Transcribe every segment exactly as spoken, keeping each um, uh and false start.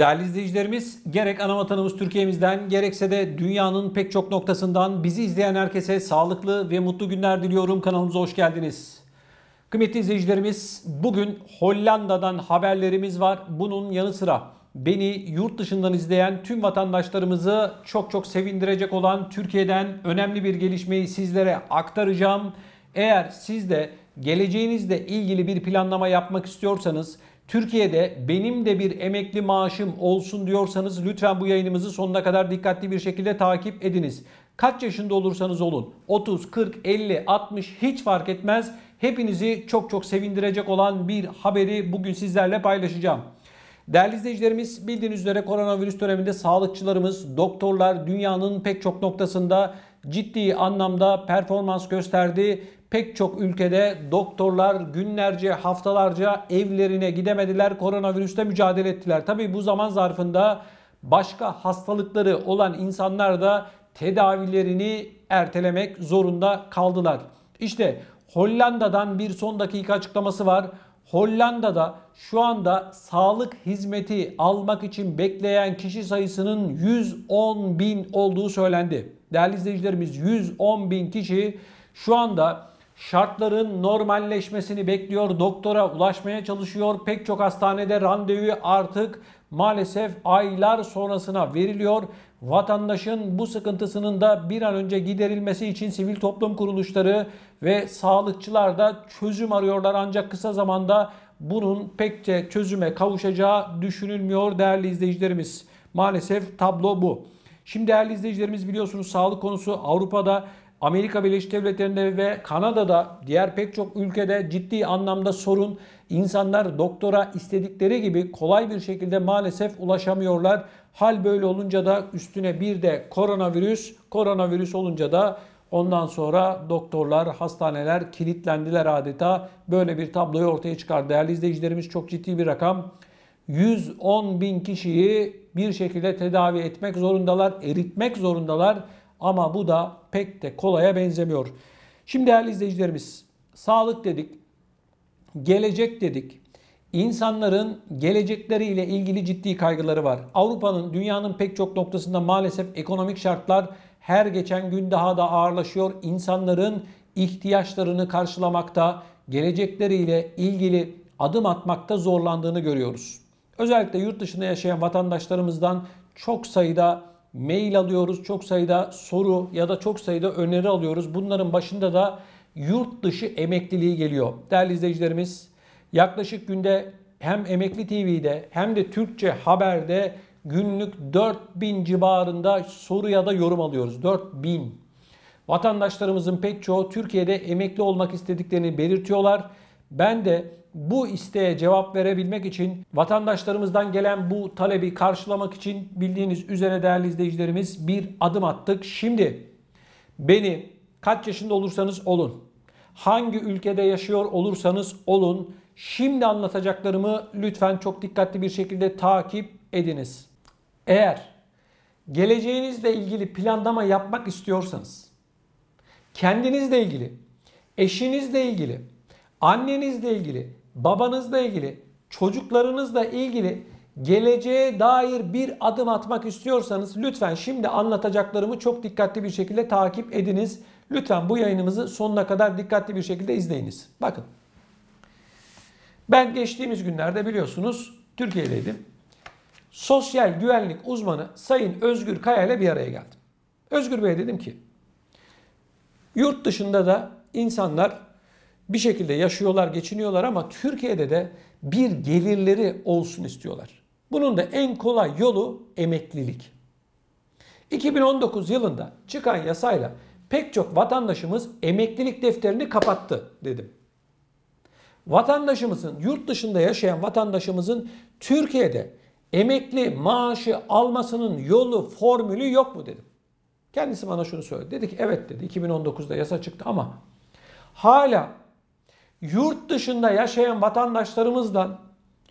Değerli izleyicilerimiz, gerek ana vatanımız Türkiye'mizden gerekse de dünyanın pek çok noktasından bizi izleyen herkese sağlıklı ve mutlu günler diliyorum. Kanalımıza hoş geldiniz. Kıymetli izleyicilerimiz, bugün Hollanda'dan haberlerimiz var. Bunun yanı sıra beni yurt dışından izleyen tüm vatandaşlarımızı çok çok sevindirecek olan Türkiye'den önemli bir gelişmeyi sizlere aktaracağım. Eğer siz de geleceğinizle ilgili bir planlama yapmak istiyorsanız, Türkiye'de benim de bir emekli maaşım olsun diyorsanız lütfen bu yayınımızı sonuna kadar dikkatli bir şekilde takip ediniz. Kaç yaşında olursanız olun, otuz, kırk, elli, altmış hiç fark etmez. Hepinizi çok çok sevindirecek olan bir haberi bugün sizlerle paylaşacağım. Değerli izleyicilerimiz, bildiğiniz üzere koronavirüs döneminde sağlıkçılarımız, doktorlar dünyanın pek çok noktasında ciddi anlamda performans gösterdi. Pek çok ülkede doktorlar günlerce, haftalarca evlerine gidemediler, koronavirüsle mücadele ettiler. Tabii bu zaman zarfında başka hastalıkları olan insanlar da tedavilerini ertelemek zorunda kaldılar. İşte Hollanda'dan bir son dakika açıklaması var. Hollanda'da şu anda sağlık hizmeti almak için bekleyen kişi sayısının yüz on bin olduğu söylendi. Değerli izleyicilerimiz, yüz on bin kişi şu anda şartların normalleşmesini bekliyor, doktora ulaşmaya çalışıyor. Pek çok hastanede randevu artık maalesef aylar sonrasına veriliyor. Vatandaşın bu sıkıntısının da bir an önce giderilmesi için sivil toplum kuruluşları ve sağlıkçılar da çözüm arıyorlar. Ancak kısa zamanda bunun pekçe çözüme kavuşacağı düşünülmüyor değerli izleyicilerimiz. Maalesef tablo bu. Şimdi değerli izleyicilerimiz, biliyorsunuz sağlık konusu Avrupa'da, Amerika Birleşik Devletleri'nde ve Kanada'da, diğer pek çok ülkede ciddi anlamda sorun. İnsanlar doktora istedikleri gibi kolay bir şekilde maalesef ulaşamıyorlar. Hal böyle olunca da üstüne bir de koronavirüs, koronavirüs olunca da ondan sonra doktorlar, hastaneler kilitlendiler adeta. Böyle bir tabloyu ortaya çıkar değerli izleyicilerimiz, çok ciddi bir rakam. yüz on bin kişiyi bir şekilde tedavi etmek zorundalar, eritmek zorundalar. Ama bu da pek de kolaya benzemiyor. Şimdi değerli izleyicilerimiz, sağlık dedik, gelecek dedik. İnsanların gelecekleriyle ilgili ciddi kaygıları var. Avrupa'nın, dünyanın pek çok noktasında maalesef ekonomik şartlar her geçen gün daha da ağırlaşıyor. İnsanların ihtiyaçlarını karşılamakta, gelecekleriyle ilgili adım atmakta zorlandığını görüyoruz. Özellikle yurt dışında yaşayan vatandaşlarımızdan çok sayıda mail alıyoruz, çok sayıda soru ya da çok sayıda öneri alıyoruz. Bunların başında da yurt dışı emekliliği geliyor. Değerli izleyicilerimiz, yaklaşık günde hem Emekli T V'de hem de Türkçe Haber'de günlük dört bin civarında soru ya da yorum alıyoruz. dört bin. Vatandaşlarımızın pek çoğu Türkiye'de emekli olmak istediklerini belirtiyorlar. Ben de bu isteğe cevap verebilmek için, vatandaşlarımızdan gelen bu talebi karşılamak için bildiğiniz üzere değerli izleyicilerimiz bir adım attık. Şimdi beni kaç yaşında olursanız olun, hangi ülkede yaşıyor olursanız olun, şimdi anlatacaklarımı lütfen çok dikkatli bir şekilde takip ediniz. Eğer geleceğinizle ilgili planlama yapmak istiyorsanız, kendinizle ilgili, eşinizle ilgili, annenizle ilgili, babanızla ilgili, çocuklarınızla ilgili geleceğe dair bir adım atmak istiyorsanız lütfen şimdi anlatacaklarımı çok dikkatli bir şekilde takip ediniz. Lütfen bu yayınımızı sonuna kadar dikkatli bir şekilde izleyiniz. Bakın, ben geçtiğimiz günlerde biliyorsunuz Türkiye'deydim. Sosyal güvenlik uzmanı Sayın Özgür Kaya ile bir araya geldim. Özgür Bey, dedim ki, yurt dışında da insanlar bir şekilde yaşıyorlar, geçiniyorlar ama Türkiye'de de bir gelirleri olsun istiyorlar. Bunun da en kolay yolu emeklilik. iki bin on dokuz yılında çıkan yasayla pek çok vatandaşımız emeklilik defterini kapattı dedim. Vatandaşımızın, yurt dışında yaşayan vatandaşımızın Türkiye'de emekli maaşı almasının yolu, formülü yok mu dedim. Kendisi bana şunu söyledi. Dedi ki, evet dedi, iki bin on dokuzda yasa çıktı ama hala yurt dışında yaşayan vatandaşlarımızdan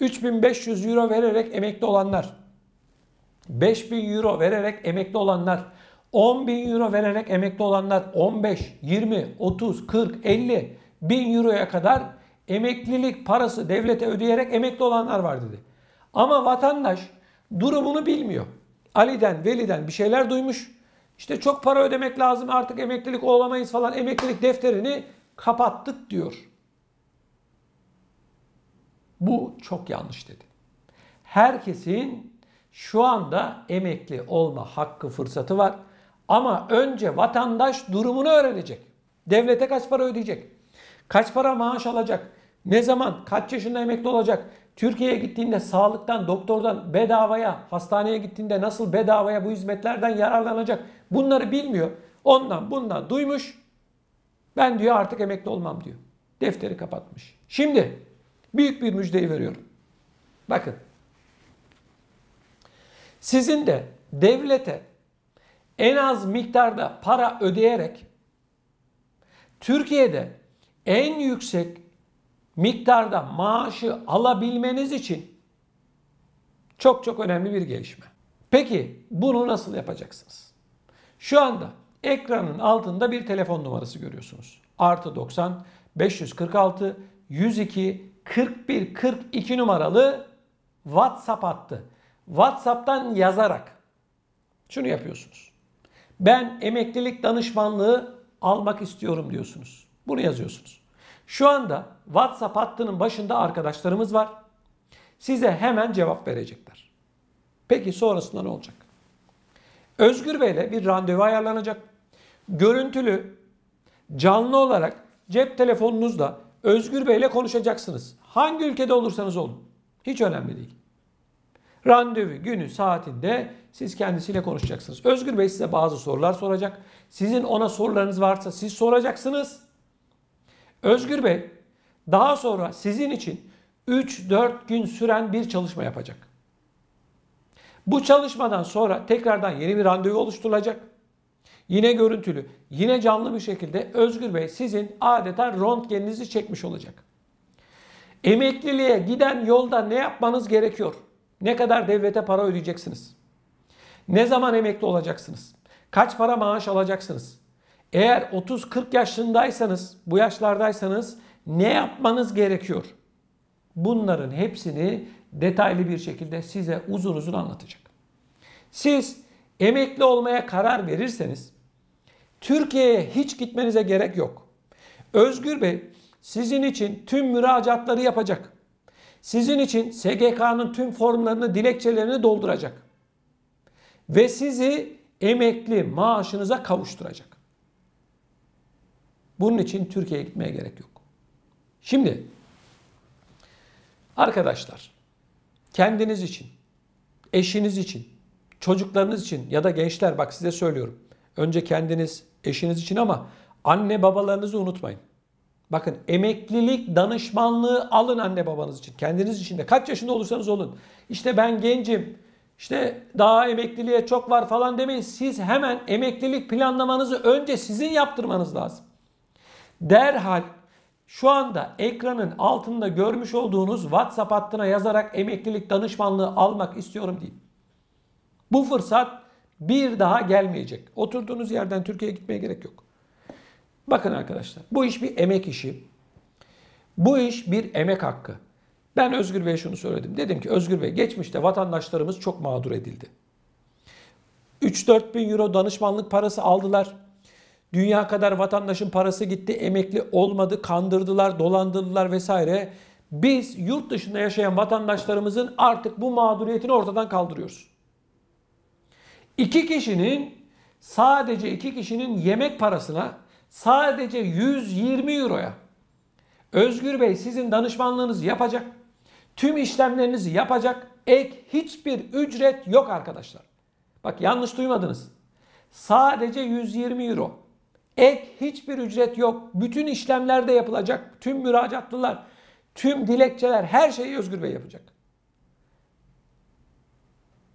üç bin beş yüz euro vererek emekli olanlar, beş bin euro vererek emekli olanlar, on bin euro vererek emekli olanlar, on beş, yirmi, otuz, kırk, elli bin euroya kadar emeklilik parası devlete ödeyerek emekli olanlar var dedi. Ama vatandaş durumunu bilmiyor. Ali'den, Veli'den bir şeyler duymuş. İşte çok para ödemek lazım, artık emeklilik olamayız falan. Emeklilik defterini kapattık diyor. Bu çok yanlış dedi. Herkesin şu anda emekli olma hakkı, fırsatı var. Ama önce vatandaş durumunu öğrenecek. Devlete kaç para ödeyecek? Kaç para maaş alacak? Ne zaman, kaç yaşında emekli olacak? Türkiye'ye gittiğinde sağlıktan, doktordan bedavaya, hastaneye gittiğinde nasıl bedavaya bu hizmetlerden yararlanacak? Bunları bilmiyor. Ondan bundan duymuş. Ben diyor artık emekli olmam diyor. Defteri kapatmış. Şimdi büyük bir müjdeyi veriyorum. Bakın. Sizin de devlete en az miktarda para ödeyerek Türkiye'de en yüksek miktarda maaşı alabilmeniz için çok çok önemli bir gelişme. Peki bunu nasıl yapacaksınız? Şu anda ekranın altında bir telefon numarası görüyorsunuz. artı doksan beş yüz kırk altı yüz iki kırk bir kırk iki numaralı WhatsApp hattı. WhatsApp'tan yazarak şunu yapıyorsunuz. Ben emeklilik danışmanlığı almak istiyorum diyorsunuz. Bunu yazıyorsunuz. Şu anda WhatsApp hattının başında arkadaşlarımız var. Size hemen cevap verecekler. Peki sonrasında ne olacak? Özgür Bey'le bir randevu ayarlanacak. Görüntülü, canlı olarak cep telefonunuzla Özgür Bey'le konuşacaksınız. Hangi ülkede olursanız olun. Hiç önemli değil. Randevu günü saatinde siz kendisiyle konuşacaksınız. Özgür Bey size bazı sorular soracak. Sizin ona sorularınız varsa siz soracaksınız. Özgür Bey daha sonra sizin için üç dört gün süren bir çalışma yapacak. Bu çalışmadan sonra tekrardan yeni bir randevu oluşturulacak. Yine görüntülü, yine canlı bir şekilde Özgür Bey sizin adeta röntgeninizi çekmiş olacak. Emekliliğe giden yolda ne yapmanız gerekiyor? Ne kadar devlete para ödeyeceksiniz? Ne zaman emekli olacaksınız? Kaç para maaş alacaksınız? Eğer otuz kırk yaşındaysanız, bu yaşlardaysanız ne yapmanız gerekiyor? Bunların hepsini detaylı bir şekilde size uzun uzun anlatacak. Siz emekli olmaya karar verirseniz Türkiye'ye hiç gitmenize gerek yok. Özgür Bey sizin için tüm müracaatları yapacak. Sizin için S G K'nın tüm formlarını, dilekçelerini dolduracak. Ve sizi emekli maaşınıza kavuşturacak. Bunun için Türkiye'ye gitmeye gerek yok. Şimdi arkadaşlar, kendiniz için, eşiniz için, çocuklarınız için ya da gençler, bak size söylüyorum. Önce kendiniz, eşiniz için ama anne babalarınızı unutmayın. Bakın emeklilik danışmanlığı alın anne babanız için. Kendiniz için de kaç yaşında olursanız olun. İşte ben gencim, işte daha emekliliğe çok var falan demeyin. Siz hemen emeklilik planlamanızı önce sizin yaptırmanız lazım. Derhal şu anda ekranın altında görmüş olduğunuz WhatsApp hattına yazarak emeklilik danışmanlığı almak istiyorum deyin. Bu fırsat bir daha gelmeyecek. Oturduğunuz yerden Türkiye'ye gitmeye gerek yok. Bakın arkadaşlar, bu iş bir emek işi. Bu iş bir emek hakkı. Ben Özgür Bey'e şunu söyledim. Dedim ki Özgür Bey, geçmişte vatandaşlarımız çok mağdur edildi. üç dört bin euro danışmanlık parası aldılar. Dünya kadar vatandaşın parası gitti, emekli olmadı, kandırdılar, dolandırdılar vesaire. Biz yurt dışında yaşayan vatandaşlarımızın artık bu mağduriyetini ortadan kaldırıyoruz. İki kişinin, sadece iki kişinin yemek parasına, sadece yüz yirmi euroya Özgür Bey sizin danışmanlığınızı yapacak, tüm işlemlerinizi yapacak, ek hiçbir ücret yok arkadaşlar. Bak yanlış duymadınız. Sadece yüz yirmi euro. Ek hiçbir ücret yok. Bütün işlemler de yapılacak. Tüm müracaatlılar, tüm dilekçeler, her şeyi Özgür Bey yapacak.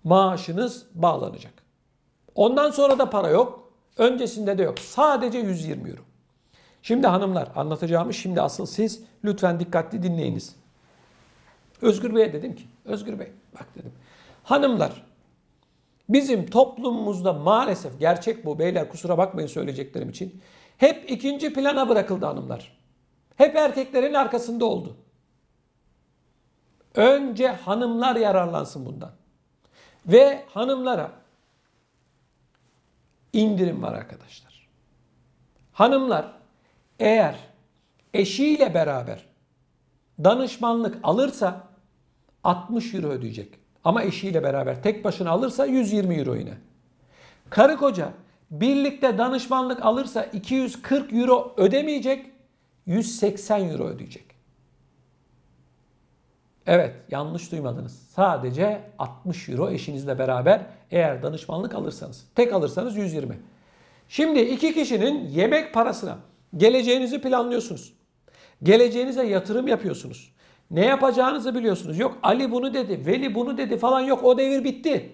Maaşınız bağlanacak. Ondan sonra da para yok. Öncesinde de yok. Sadece yüz yirmi euro. Şimdi hanımlar, anlatacağımı şimdi asıl siz lütfen dikkatli dinleyiniz. Özgür Bey'e dedim ki, Özgür Bey bak dedim. Hanımlar, bizim toplumumuzda maalesef, gerçek bu beyler, kusura bakmayın söyleyeceklerim için, hep ikinci plana bırakıldı hanımlar. Hep erkeklerin arkasında oldu. Önce hanımlar yararlansın bundan. Ve hanımlara indirim var arkadaşlar. Hanımlar eğer eşiyle beraber danışmanlık alırsa altmış euro ödeyecek. Ama eşiyle beraber tek başına alırsa yüz yirmi euro yine. Karı koca birlikte danışmanlık alırsa iki yüz kırk euro ödemeyecek, yüz seksen euro ödeyecek. Evet, yanlış duymadınız. Sadece altmış euro eşinizle beraber eğer danışmanlık alırsanız. Tek alırsanız yüz yirmi. Şimdi iki kişinin yemek parasına geleceğinizi planlıyorsunuz. Geleceğinize yatırım yapıyorsunuz. Ne yapacağınızı biliyorsunuz. Yok Ali bunu dedi, Veli bunu dedi falan, yok o devir bitti.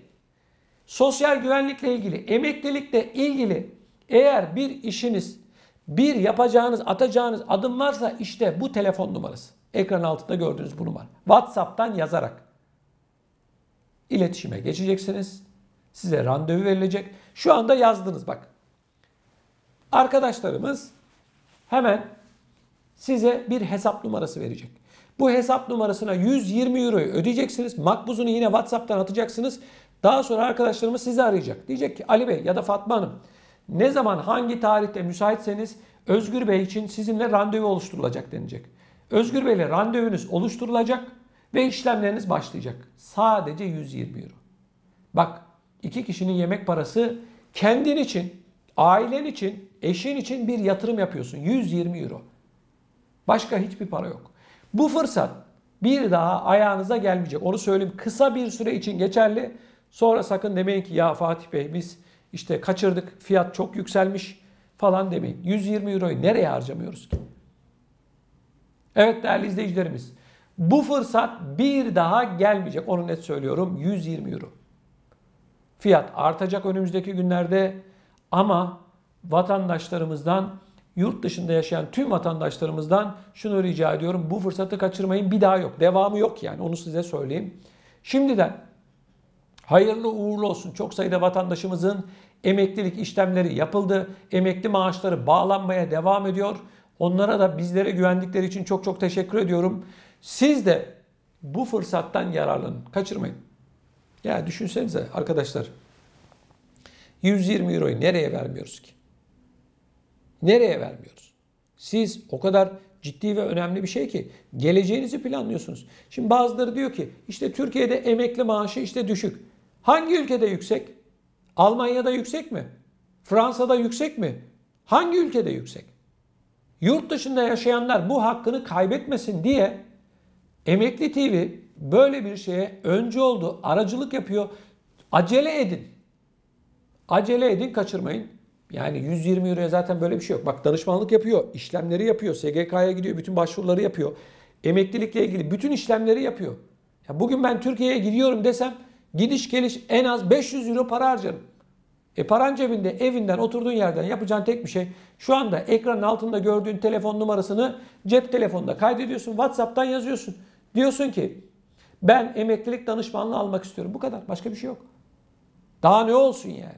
Sosyal güvenlikle ilgili, emeklilikle ilgili eğer bir işiniz, bir yapacağınız, atacağınız adım varsa işte bu telefon numarası. Ekran altında gördüğünüz bu numara. WhatsApp'tan yazarak iletişime geçeceksiniz. Size randevu verilecek. Şu anda yazdınız bak. Arkadaşlarımız hemen size bir hesap numarası verecek. Bu hesap numarasına yüz yirmi euroyu ödeyeceksiniz. Makbuzunu yine WhatsApp'tan atacaksınız. Daha sonra arkadaşlarımız sizi arayacak. Diyecek ki Ali Bey ya da Fatma Hanım, ne zaman hangi tarihte müsaitseniz Özgür Bey için sizinle randevu oluşturulacak denilecek. Özgür Bey ile randevunuz oluşturulacak ve işlemleriniz başlayacak. Sadece yüz yirmi euro. Bak, iki kişinin yemek parası, kendin için, ailen için, eşin için bir yatırım yapıyorsun. yüz yirmi euro. Başka hiçbir para yok. Bu fırsat bir daha ayağınıza gelmeyecek. Onu söyleyeyim, kısa bir süre için geçerli. Sonra sakın demeyin ki ya Fatih Bey biz işte kaçırdık, fiyat çok yükselmiş falan demeyin. yüz yirmi euroyu nereye harcamıyoruz ki? Evet değerli izleyicilerimiz, bu fırsat bir daha gelmeyecek. Onu net söylüyorum, yüz yirmi euro. Fiyat artacak önümüzdeki günlerde ama vatandaşlarımızdan, yurt dışında yaşayan tüm vatandaşlarımızdan şunu rica ediyorum. Bu fırsatı kaçırmayın, bir daha yok. Devamı yok yani, onu size söyleyeyim. Şimdiden hayırlı uğurlu olsun. Çok sayıda vatandaşımızın emeklilik işlemleri yapıldı. Emekli maaşları bağlanmaya devam ediyor. Onlara da bizlere güvendikleri için çok çok teşekkür ediyorum. Siz de bu fırsattan yararlanın. Kaçırmayın. Ya düşünsenize arkadaşlar. yüz yirmi euroyu nereye vermiyoruz ki? Nereye vermiyoruz? Siz o kadar ciddi ve önemli bir şey ki geleceğinizi planlıyorsunuz. Şimdi bazıları diyor ki işte Türkiye'de emekli maaşı işte düşük. Hangi ülkede yüksek? Almanya'da yüksek mi? Fransa'da yüksek mi? Hangi ülkede yüksek? Yurt dışında yaşayanlar bu hakkını kaybetmesin diye Emekli T V böyle bir şeye öncü oldu, aracılık yapıyor. Acele edin. Acele edin, kaçırmayın. Yani yüz yirmi euroya zaten böyle bir şey yok. Bak, danışmanlık yapıyor, işlemleri yapıyor, S G K'ya gidiyor, bütün başvuruları yapıyor. Emeklilikle ilgili bütün işlemleri yapıyor. Ya bugün ben Türkiye'ye gidiyorum desem gidiş geliş en az beş yüz euro para harcarım. E paran cebinde, evinden, oturduğun yerden yapacağın tek bir şey. Şu anda ekranın altında gördüğün telefon numarasını cep telefonunda kaydediyorsun. WhatsApp'tan yazıyorsun. Diyorsun ki ben emeklilik danışmanlığı almak istiyorum. Bu kadar. Başka bir şey yok. Daha ne olsun yani?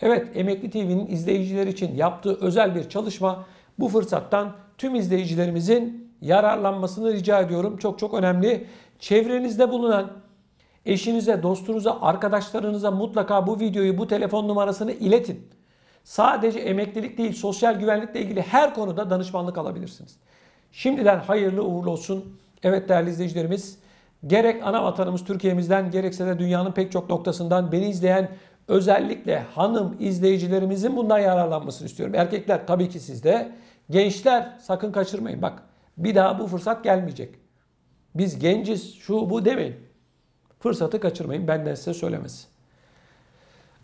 Evet, Emekli T V'nin izleyicileri için yaptığı özel bir çalışma. Bu fırsattan tüm izleyicilerimizin yararlanmasını rica ediyorum. Çok çok önemli. Çevrenizde bulunan eşinize, dostunuza, arkadaşlarınıza mutlaka bu videoyu, bu telefon numarasını iletin. Sadece emeklilik değil, sosyal güvenlikle ilgili her konuda danışmanlık alabilirsiniz. Şimdiden hayırlı uğurlu olsun. Evet değerli izleyicilerimiz, gerek ana vatanımız Türkiye'mizden, gerekse de dünyanın pek çok noktasından beni izleyen özellikle hanım izleyicilerimizin bundan yararlanmasını istiyorum. Erkekler tabii ki sizde. Gençler sakın kaçırmayın. Bak, bir daha bu fırsat gelmeyecek. Biz genciz, şu bu demeyin. Fırsatı kaçırmayın, benden size söylemesi.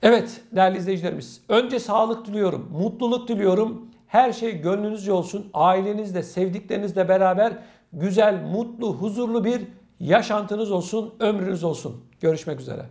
Evet değerli izleyicilerimiz, önce sağlık diliyorum, mutluluk diliyorum. Her şey gönlünüzce olsun. Ailenizle, sevdiklerinizle beraber güzel, mutlu, huzurlu bir yaşantınız olsun, ömrünüz olsun. Görüşmek üzere.